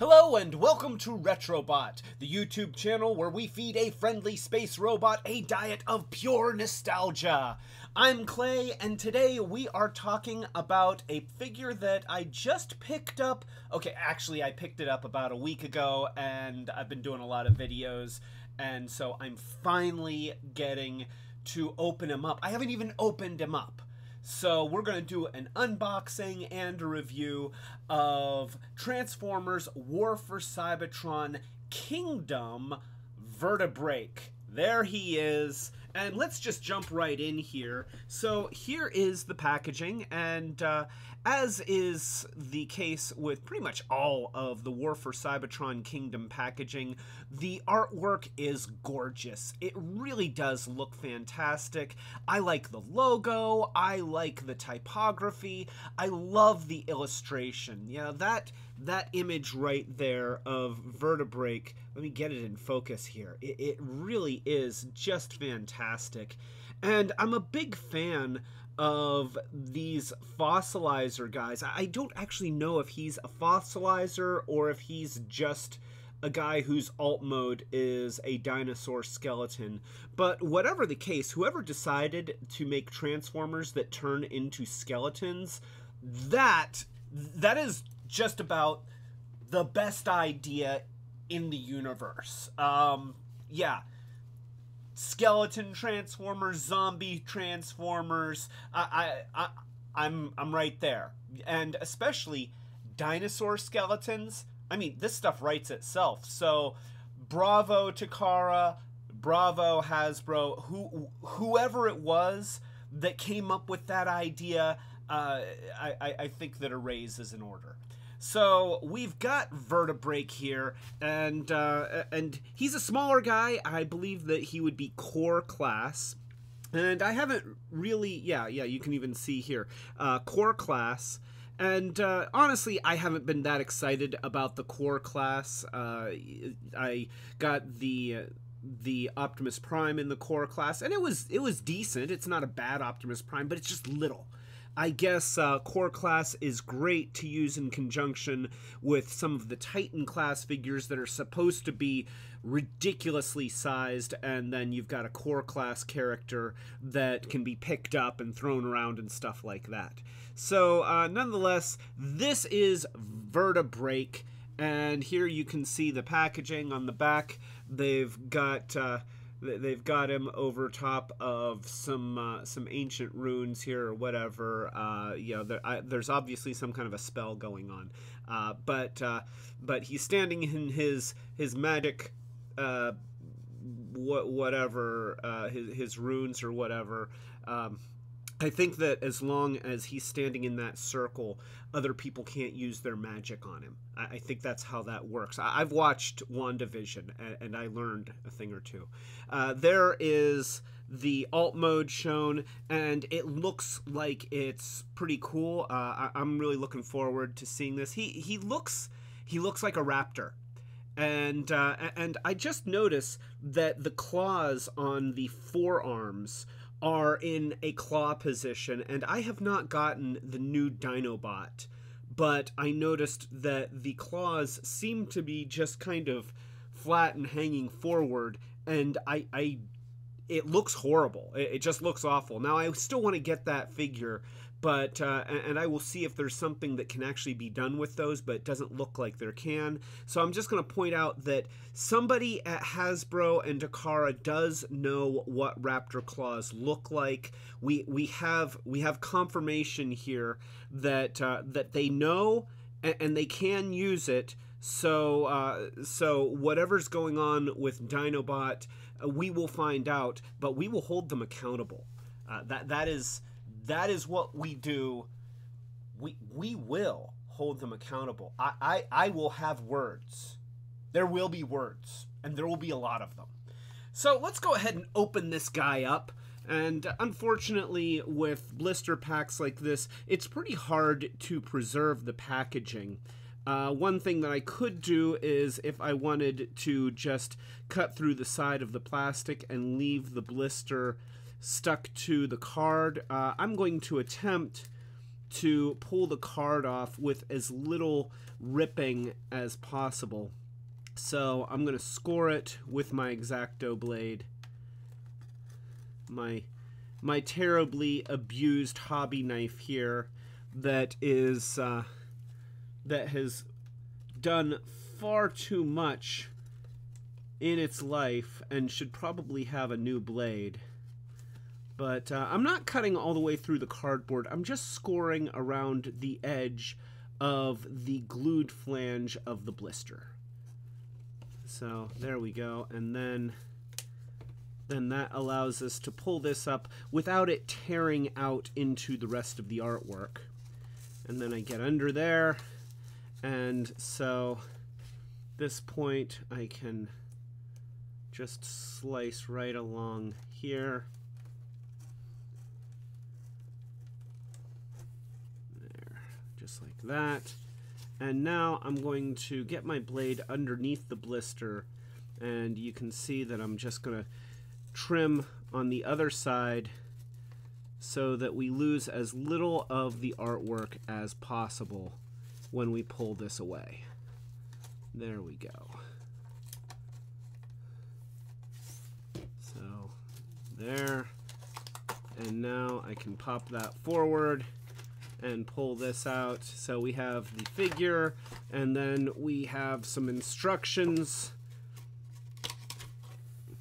Hello and welcome to Retrobot, the YouTube channel where we feed a friendly space robot a diet of pure nostalgia. I'm Clay, and today we are talking about a figure that I just picked up. Okay, actually I picked it up about a week ago, and I've been doing a lot of videos, and so I'm finally getting to open him up. I haven't even opened him up. So we're going to do an unboxing and a review of Transformers War for Cybertron Kingdom Vertebreak. There he is. And let's just jump right in here. So here is the packaging, and as is the case with pretty much all of the War for Cybertron Kingdom packaging, the artwork is gorgeous. It really does look fantastic. I like the logo. I like the typography. I love the illustration. Yeah, that image right there of Vertebreak, let me get it in focus here. It really is just fantastic. And I'm a big fan of these Fossilizer guys. I don't actually know if he's a Fossilizer or if he's just a guy whose alt mode is a dinosaur skeleton. But whatever the case, whoever decided to make Transformers that turn into skeletons, that is just about the best idea in the universe. Yeah. Skeleton Transformers, zombie Transformers. I'm right there. And especially dinosaur skeletons. I mean, this stuff writes itself. So bravo Takara, bravo Hasbro, whoever it was that came up with that idea. I think that a raise is in order. So we've got Vertebreak here, and he's a smaller guy. I believe that he would be core class, and I haven't really, yeah, you can even see here, core class, and honestly, I haven't been that excited about the core class. I got the Optimus Prime in the core class, and it was decent. It's not a bad Optimus Prime, but it's just little. I guess core class is great to use in conjunction with some of the Titan class figures that are supposed to be ridiculously sized, and then you've got a core class character that can be picked up and thrown around and stuff like that. So nonetheless, this is Vertebreak, and here you can see the packaging on the back. They've got him over top of some ancient runes here or whatever. You know, there's obviously some kind of a spell going on, but he's standing in his magic, his runes or whatever. I think that as long as he's standing in that circle, other people can't use their magic on him. I think that's how that works. I've watched WandaVision, and I learned a thing or two. There is the alt mode shown, and it looks like it's pretty cool. I'm really looking forward to seeing this. He looks like a raptor. And I just noticed that the claws on the forearms are in a claw position, and I have not gotten the new Dinobot, but I noticed that the claws seem to be just kind of flat and hanging forward, and it looks horrible. It just looks awful. Now, I still want to get that figure, but and I will see if there's something that can actually be done with those, but it doesn't look like there can. So I'm just going to point out that somebody at Hasbro and Takara does know what raptor claws look like. We have confirmation here that that they know and they can use it. So so whatever's going on with Dinobot, we will find out, but we will hold them accountable. That is what we do. We will hold them accountable. I will have words. There will be words, and there will be a lot of them. So let's go ahead and open this guy up. And unfortunately, with blister packs like this, it's pretty hard to preserve the packaging. One thing that I could do is, if I wanted to, just cut through the side of the plastic and leave the blister stuck to the card. I'm going to attempt to pull the card off with as little ripping as possible. So I'm going to score it with my X-Acto blade, my terribly abused hobby knife here that is that has done far too much in its life and should probably have a new blade. But I'm not cutting all the way through the cardboard. I'm just scoring around the edge of the glued flange of the blister. So there we go. And then that allows us to pull this up without it tearing out into the rest of the artwork. And then I get under there. And so this point I can just slice right along here. Like that. And now I'm going to get my blade underneath the blister, and you can see that I'm just going to trim on the other side so that we lose as little of the artwork as possible when we pull this away. There we go. So there, and now I can pop that forward and pull this out. So we have the figure, and then we have some instructions.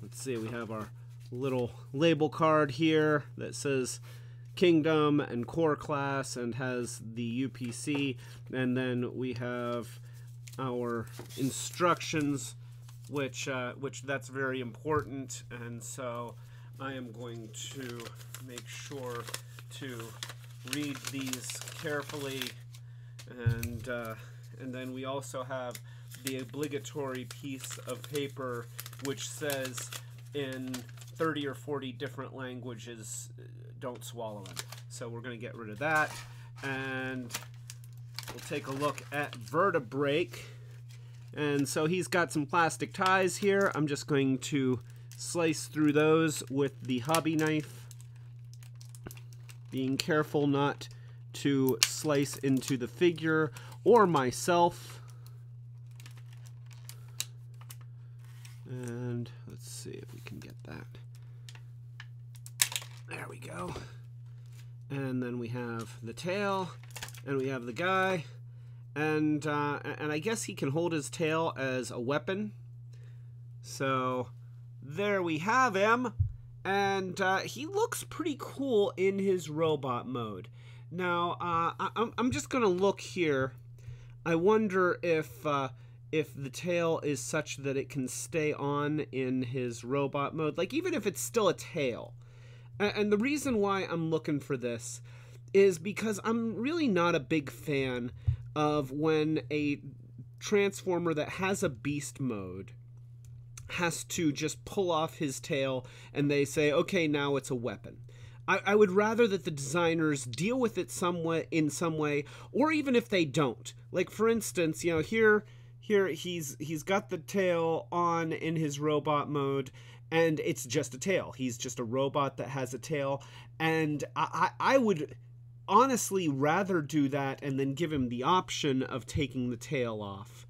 Let's see, we have our little label card here that says Kingdom and Core Class and has the UPC, and then we have our instructions, which that's very important. And so I am going to make sure to read these carefully. And and then we also have the obligatory piece of paper which says in 30 or 40 different languages, don't swallow it. So we're going to get rid of that, and we'll take a look at Vertebreak. And so he's got some plastic ties here. I'm just going to slice through those with the hobby knife, being careful not to slice into the figure or myself. And let's see if we can get that. There we go. And then we have the tail, and we have the guy, and I guess he can hold his tail as a weapon. So there we have him. And he looks pretty cool in his robot mode. Now, I'm just going to look here. I wonder if the tail is such that it can stay on in his robot mode. Like, even if it's still a tail. And the reason why I'm looking for this is because I'm really not a big fan of when a Transformer that has a beast mode has to just pull off his tail and they say, okay, now it's a weapon. I would rather that the designers deal with it somewhat in some way, or even if they don't. Like, for instance, you know, here he's got the tail on in his robot mode, and it's just a tail. He's just a robot that has a tail. And I would honestly rather do that and then give him the option of taking the tail off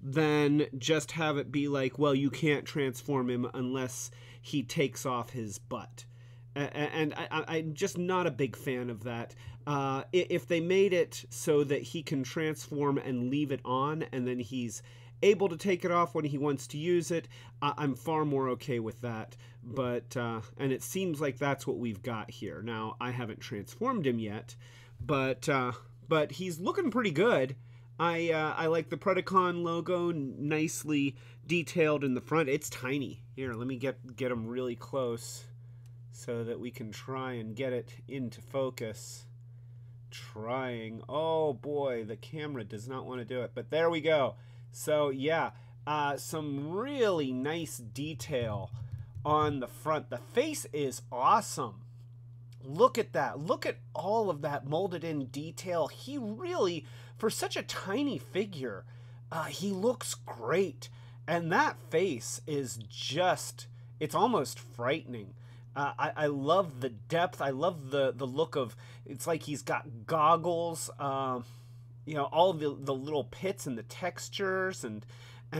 than just have it be like, well, you can't transform him unless he takes off his butt. And I'm just not a big fan of that. If they made it so that he can transform and leave it on, and then he's able to take it off when he wants to use it, I'm far more okay with that. But and it seems like that's what we've got here. Now, I haven't transformed him yet, but he's looking pretty good. I like the Predacon logo, nicely detailed in the front. It's tiny. Here, let me get him really close so that we can try and get it into focus. Trying. Oh boy, the camera does not want to do it. But there we go. So yeah, some really nice detail on the front. The face is awesome. Look at that. Look at all of that molded in detail. He really, for such a tiny figure, he looks great. And that face is just, it's almost frightening. I love the depth. I love the look of, it's like he's got goggles, you know, all the little pits and the textures,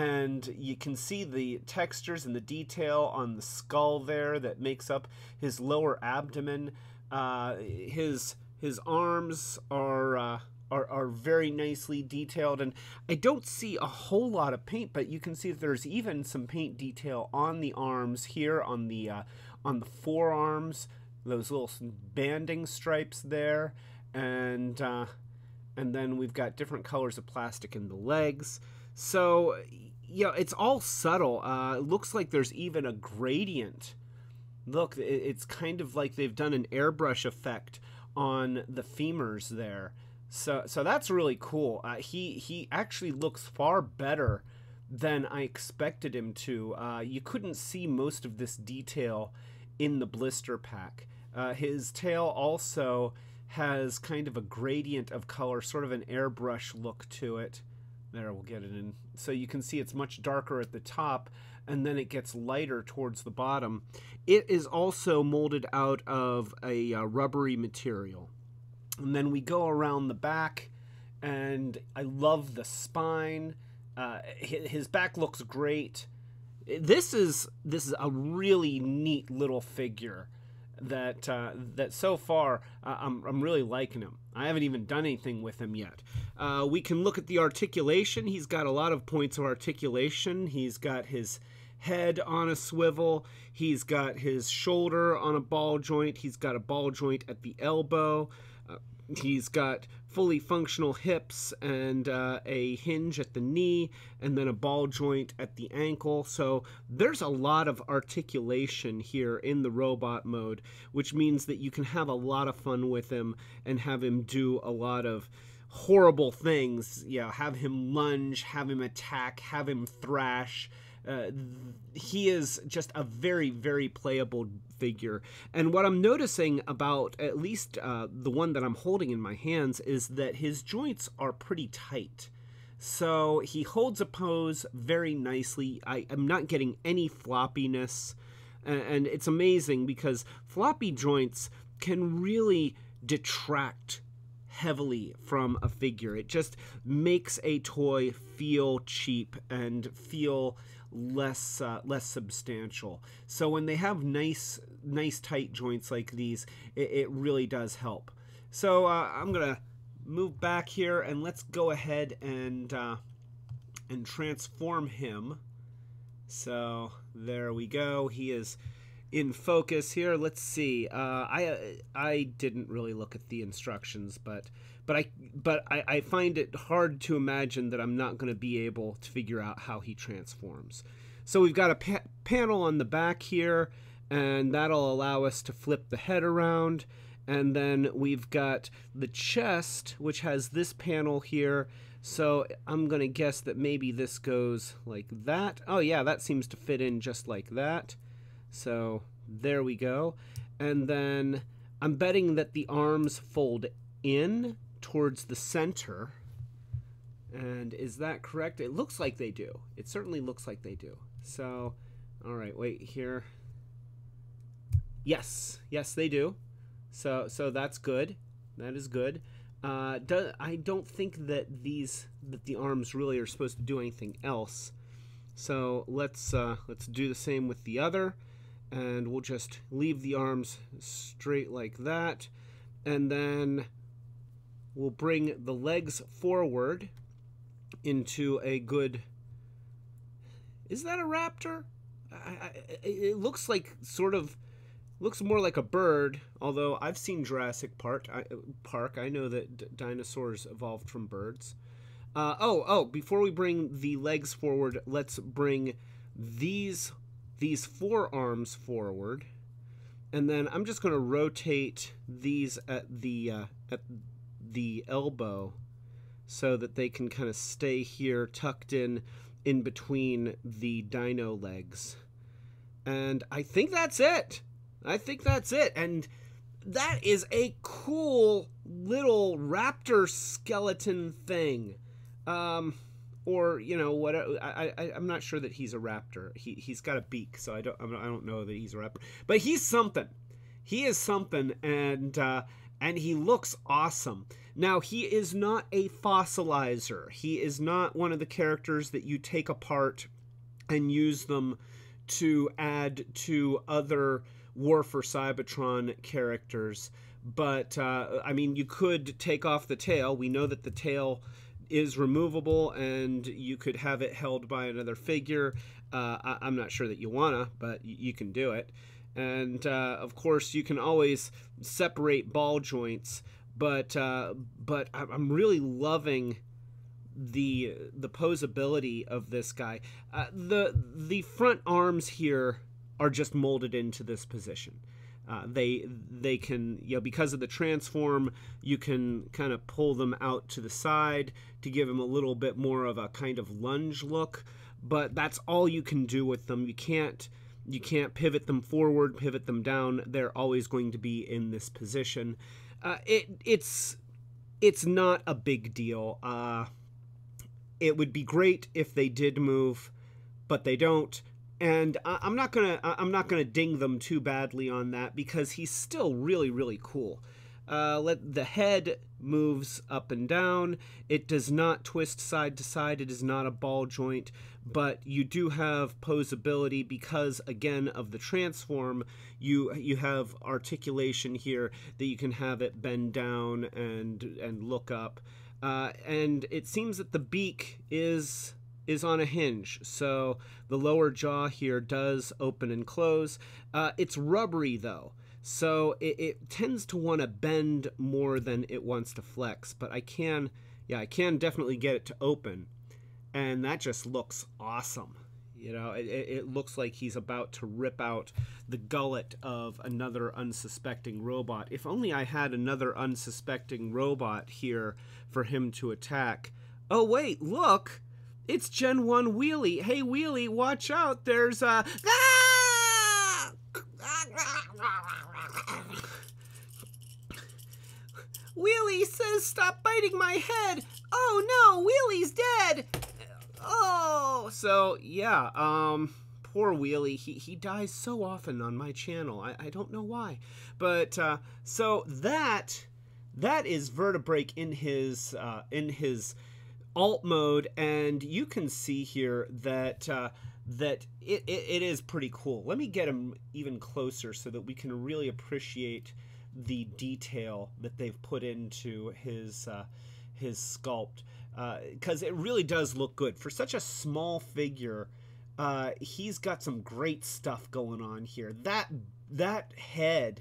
and you can see the textures and the detail on the skull there that makes up his lower abdomen. His arms are very nicely detailed, and I don't see a whole lot of paint, but you can see that there's even some paint detail on the arms here, on the forearms, those little banding stripes there, and then we've got different colors of plastic in the legs. So, you know, it's all subtle. It looks like there's even a gradient. Look, it's kind of like they've done an airbrush effect on the femurs there. So that's really cool. He actually looks far better than I expected him to. You couldn't see most of this detail in the blister pack. His tail also has kind of a gradient of color, sort of an airbrush look to it. There, we'll get it in. So you can see it's much darker at the top, and then it gets lighter towards the bottom. It is also molded out of a rubbery material. And then we go around the back, and I love the spine. His back looks great. This is a really neat little figure that that so far I'm really liking him. I haven't even done anything with him yet. We can look at the articulation. He's got a lot of points of articulation. He's got his head on a swivel. He's got his shoulder on a ball joint. He's got a ball joint at the elbow. He's got fully functional hips and a hinge at the knee, and then a ball joint at the ankle. So there's a lot of articulation here in the robot mode, which means that you can have a lot of fun with him and have him do a lot of horrible things. You know, have him lunge, have him attack, have him thrash. He is just a very, very playable figure. And what I'm noticing about at least the one that I'm holding in my hands is that his joints are pretty tight. So he holds a pose very nicely. I am not getting any floppiness. And it's amazing because floppy joints can really detract heavily from a figure. It just makes a toy feel cheap and feel less substantial. So when they have nice tight joints like these, it really does help. So I'm gonna move back here, and let's go ahead and transform him. So there we go. He is in focus here. Let's see. I didn't really look at the instructions, but I find it hard to imagine that I'm not going to be able to figure out how he transforms. So we've got a panel on the back here, and that'll allow us to flip the head around. And then we've got the chest, which has this panel here. So I'm going to guess that maybe this goes like that. Oh yeah, that seems to fit in just like that. So there we go. And then I'm betting that the arms fold in towards the center. And is that correct? It looks like they do. It certainly looks like they do. So, all right, wait here. Yes, yes, they do. So that's good. That is good. I don't think that the arms really are supposed to do anything else. So let's do the same with the other. And we'll just leave the arms straight like that. And then we'll bring the legs forward into a good... Is that a raptor? It looks like sort of... Looks more like a bird, although I've seen Jurassic Park. I know that dinosaurs evolved from birds. Before we bring the legs forward, let's bring these forearms forward, and then I'm just going to rotate these at the elbow so that they can kind of stay here tucked in between the dino legs. And I think that's it. And that is a cool little raptor skeleton thing. Or, you know, what? I'm not sure that he's a raptor. He's got a beak, so I don't know that he's a raptor. But he's something. He is something, and he looks awesome. Now, he is not a fossilizer. He is not one of the characters that you take apart and use them to add to other War for Cybertron characters. But, I mean, you could take off the tail. We know that the tail is removable, and you could have it held by another figure. I'm not sure that you wanna, but you can do it. And, of course, you can always separate ball joints, but I'm really loving the posability of this guy. The front arms here are just molded into this position. They can, you know, because of the transform, you can kind of pull them out to the side to give them a little bit more of a kind of lunge look, but that's all you can do with them. You can't pivot them forward, pivot them down. They're always going to be in this position. It's not a big deal. It would be great if they did move, but they don't. And I'm not gonna ding them too badly on that, because he's still really, really cool. The head moves up and down. It does not twist side to side. It is not a ball joint, but you do have posability because, again, of the transform. You have articulation here that you can have it bend down and look up. And it seems that the beak is on a hinge, so the lower jaw here does open and close. It's rubbery though, so it tends to want to bend more than it wants to flex, but I can definitely get it to open, and that just looks awesome. You know, it looks like he's about to rip out the gullet of another unsuspecting robot. If only I had another unsuspecting robot here for him to attack. Oh wait, look! It's Gen 1 Wheelie. Hey, Wheelie, watch out. There's a... Wheelie says, stop biting my head. Oh, no, Wheelie's dead. Oh. So, yeah, poor Wheelie. He dies so often on my channel. I don't know why. But, so that is Vertebreak in his alt mode, and you can see here that it is pretty cool. Let me get him even closer so that we can really appreciate the detail that they've put into his sculpt, because it really does look good for such a small figure. He's got some great stuff going on here. That head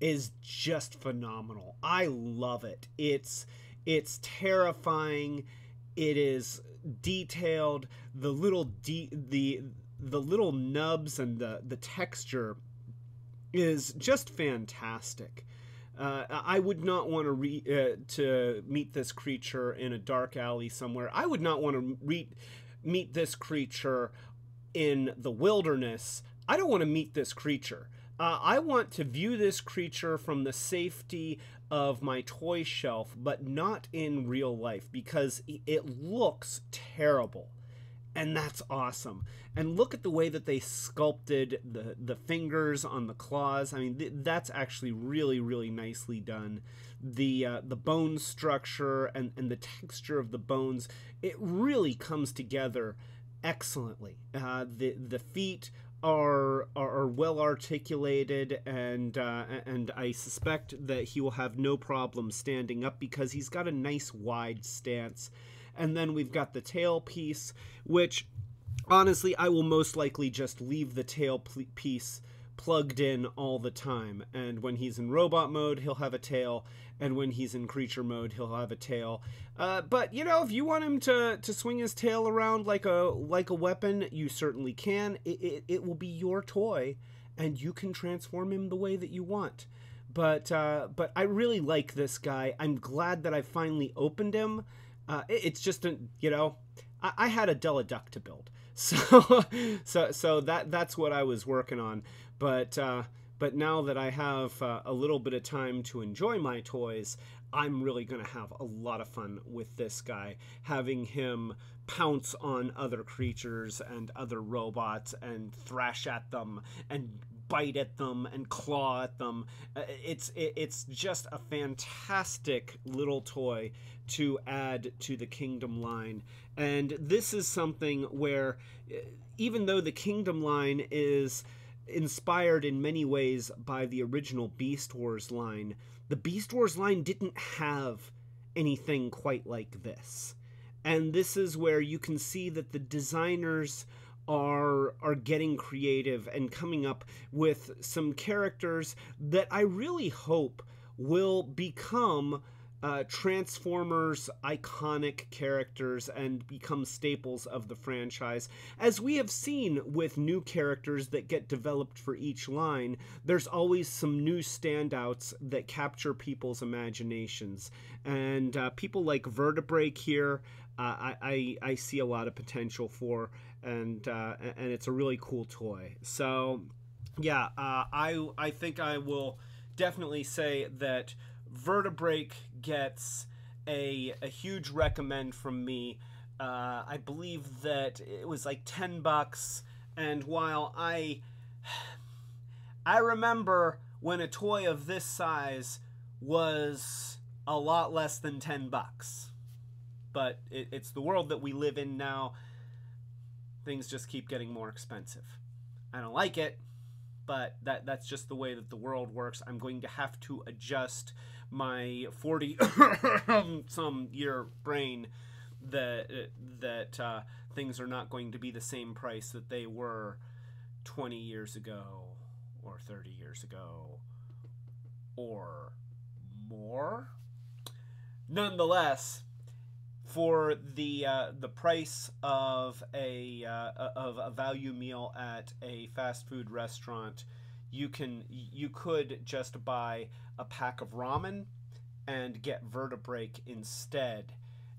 is just phenomenal. I love it. It's terrifying. It is detailed. The little nubs and the texture is just fantastic. I would not want to meet this creature in a dark alley somewhere. I would not want to meet this creature in the wilderness. I don't want to meet this creature. I want to view this creature from the safety of my toy shelf, but not in real life, because it looks terrible, and that's awesome. And look at the way that they sculpted the fingers on the claws. I mean, that's actually really, really nicely done. The bone structure and the texture of the bones, it really comes together excellently. The feet are well articulated, and I suspect that he will have no problem standing up because he's got a nice wide stance. And then we've got the tail piece, which honestly I will most likely just leave the tail piece plugged in all the time, and when he's in robot mode he'll have a tail, and when he's in creature mode he'll have a tail. But you know, if you want him to swing his tail around like a weapon, you certainly can. It will be your toy, and you can transform him the way that you want. But I really like this guy. I'm glad that I finally opened him. It's just you know, I had a Della Duck to build, so that's what I was working on. But But now that I have a little bit of time to enjoy my toys, I'm really going to have a lot of fun with this guy, having him pounce on other creatures and other robots and thrash at them and bite at them and claw at them. It's just a fantastic little toy to add to the Kingdom line. And this is something where, even though the Kingdom line is inspired in many ways by the original Beast Wars line, the Beast Wars line didn't have anything quite like this. And this is where you can see that the designers are getting creative and coming up with some characters that I really hope will become Transformers iconic characters and become staples of the franchise. As we have seen with new characters that get developed for each line, there's always some new standouts that capture people's imaginations. And people like Vertebreak here, I see a lot of potential for, and it's a really cool toy. So yeah, I think I will definitely say that Vertebreak gets a huge recommend from me. I believe that it was like $10, and while I remember when a toy of this size was a lot less than $10, but it's the world that we live in now. Things just keep getting more expensive. I don't like it, but that's just the way that the world works. I'm going to have to adjust my 40-some-year brain that things are not going to be the same price that they were 20 years ago or 30 years ago or more. Nonetheless, for the price of a value meal at a fast food restaurant, you could just buy a pack of ramen and get Vertebreak instead,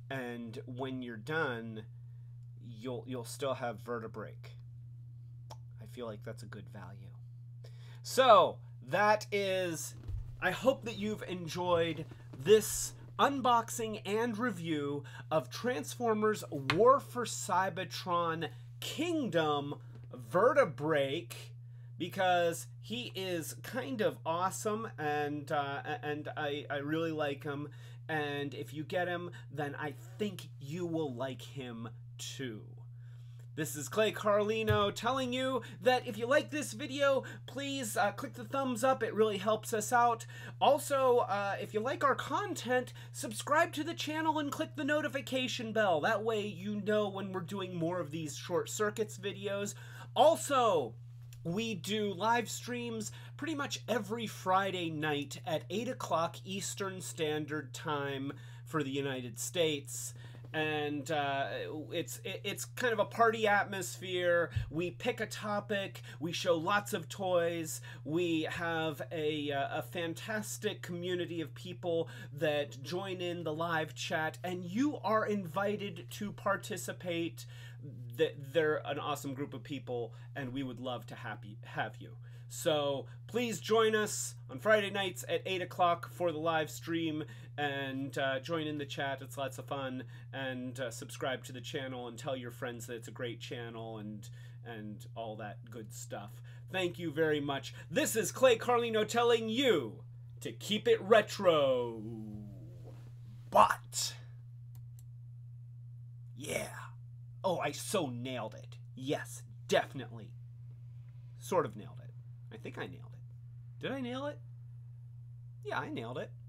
and when you're done, you'll still have Vertebreak. I feel like that's a good value. So that is, I hope that you've enjoyed this unboxing and review of Transformers War for Cybertron Kingdom Vertebreak, because he is kind of awesome, and I really like him, and if you get him, then I think you will like him too. This is Clay Carlino telling you that if you like this video, please click the thumbs up. It really helps us out. Also, if you like our content, subscribe to the channel and click the notification bell. That way you know when we're doing more of these Short Circuits videos. Also, we do live streams pretty much every Friday night at 8 o'clock Eastern Standard Time for the United States. And it's kind of a party atmosphere. We pick a topic, we show lots of toys, we have a fantastic community of people that join in the live chat, and you are invited to participate. They're an awesome group of people, and we would love to have you. So please join us on Friday nights at 8 o'clock for the live stream, and join in the chat. It's lots of fun, and subscribe to the channel and tell your friends that it's a great channel and all that good stuff. Thank you very much. This is Clay Carlino telling you to keep it retro. But yeah. Oh, I so nailed it. Yes, definitely. Sort of nailed it. I think I nailed it. Did I nail it? Yeah, I nailed it.